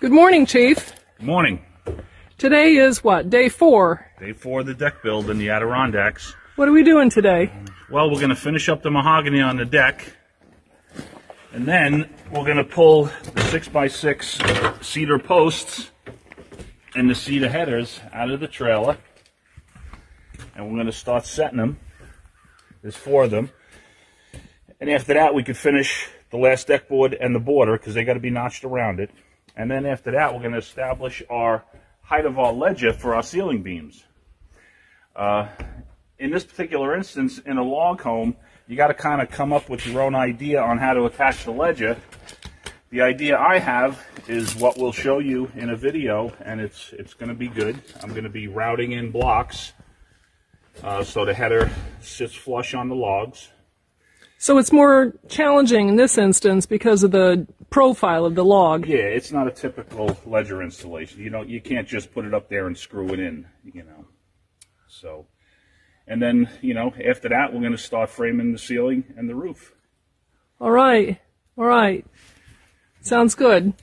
Good morning, Chief. Good morning. Today is what, day four? Day four of the deck build in the Adirondacks. What are we doing today? Well, we're going to finish up the mahogany on the deck, and then we're going to pull the 6x6 cedar posts and the cedar headers out of the trailer, and we're going to start setting them. There's four of them. And after that, we could finish the last deck board and the border, because they got to be notched around it. And then after that, we're going to establish our height of our ledger for our ceiling beams. In this particular instance, in a log home, you got to kind of come up with your own idea on how to attach the ledger. The idea I have is what we'll show you in a video, and it's going to be good. I'm going to be routing in blocks so the header sits flush on the logs. So it's more challenging in this instance because of the profile of the log. Yeah, it's not a typical ledger installation. You can't just put it up there and screw it in, So, and then, after that, we're going to start framing the ceiling and the roof. All right. Sounds good.